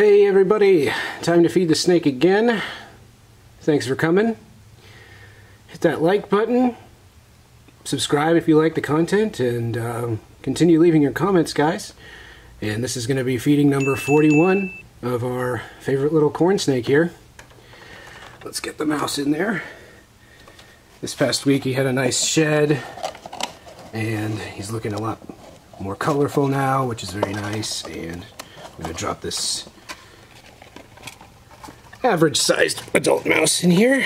Hey everybody, time to feed the snake again. Thanks for coming. Hit that like button, subscribe if you like the content, and continue leaving your comments, guys. And this is going to be feeding number 41 of our favorite little corn snake here. Let's get the mouse in there. This past week he had a nice shed, and he's looking a lot more colorful now, which is very nice. And I'm going to drop this average-sized adult mouse in here.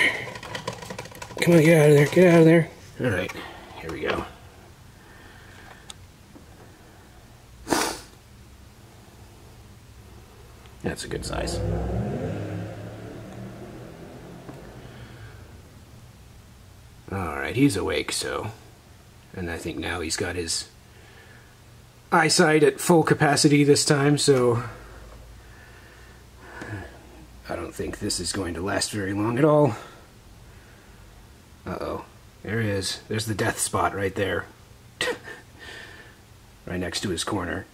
Come on, get out of there, get out of there. Alright, here we go. That's a good size. Alright, he's awake, so... And I think now he's got his eyesight at full capacity this time, so... I don't think this is going to last very long at all. Uh-oh. There he is. There's the death spot right there. Right next to his corner.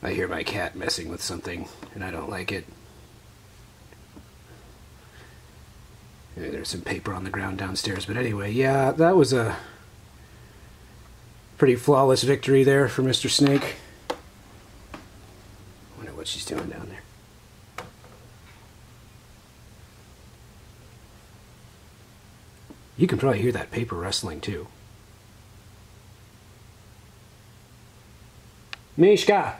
I hear my cat messing with something, and I don't like it. Maybe there's some paper on the ground downstairs, but anyway, yeah, that was a pretty flawless victory there for Mr. Snake. I wonder what she's doing down there. You can probably hear that paper rustling, too. Mishka!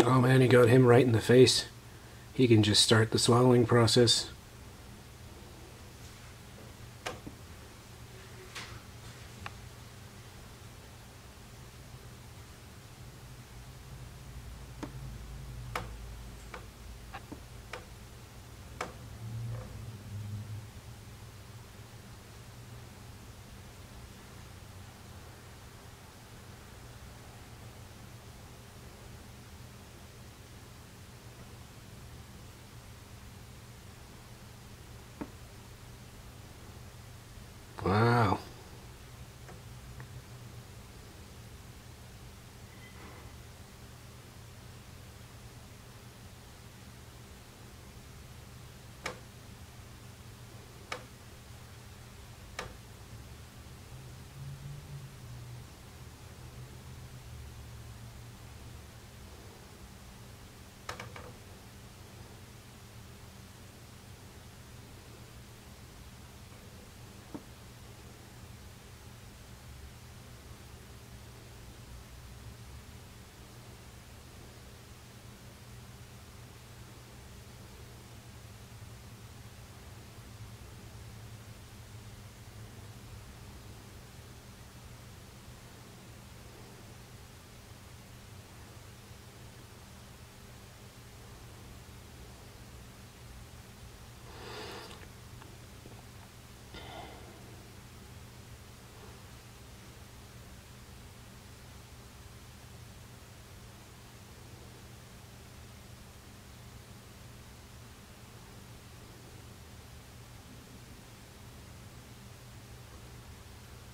Oh man, he got him right in the face. He can just start the swallowing process. Wow.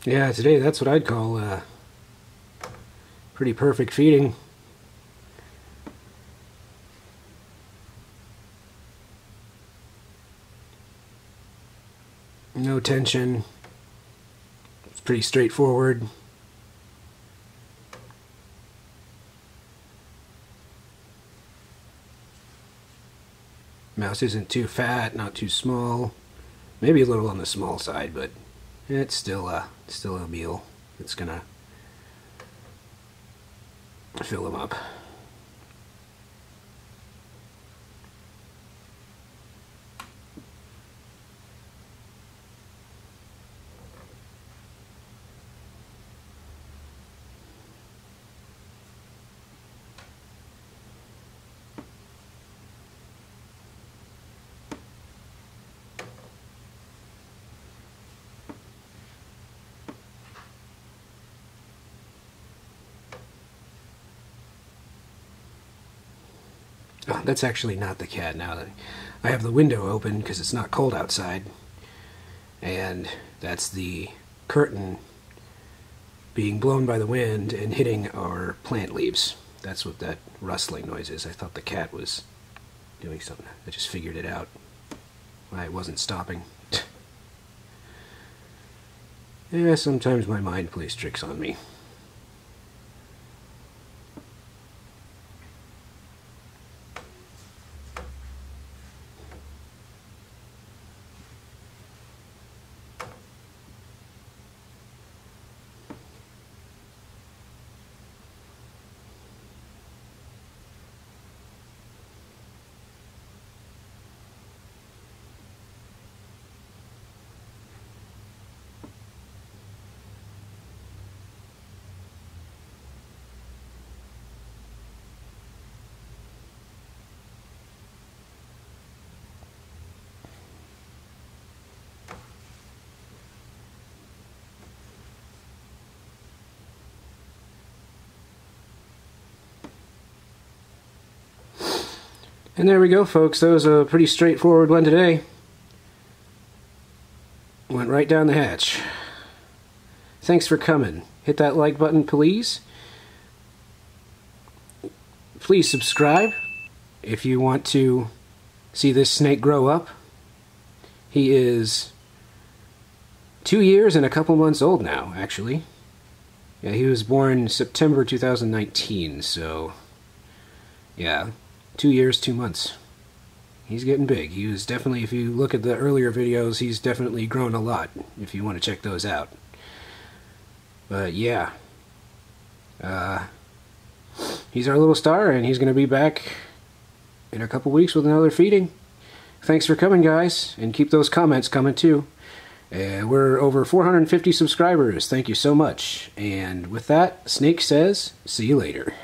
Yeah, today that's what I'd call pretty perfect feeding. no tension. It's pretty straightforward. Mouse isn't too fat, not too small. Maybe a little on the small side, but it's still a meal. It's gonna fill him up. Oh, that's actually not the cat now. That I have the window open because it's not cold outside, and that's the curtain being blown by the wind and hitting our plant leaves. That's what that rustling noise is. I thought the cat was doing something. I just figured it out. I wasn't stopping. Yeah, sometimes my mind plays tricks on me. And there we go, folks. That was a pretty straightforward one today. Went right down the hatch. Thanks for coming. Hit that like button, please. Please subscribe if you want to see this snake grow up. He is 2 years and a couple months old now, actually. Yeah, he was born September 2019, so yeah. 2 years, 2 months. He's getting big. He was definitely, if you look at the earlier videos, he's definitely grown a lot, if you want to check those out. But yeah. He's our little star, and he's going to be back in a couple weeks with another feeding. Thanks for coming, guys, and keep those comments coming, too. We're over 450 subscribers. Thank you so much. And with that, Snake says, see you later.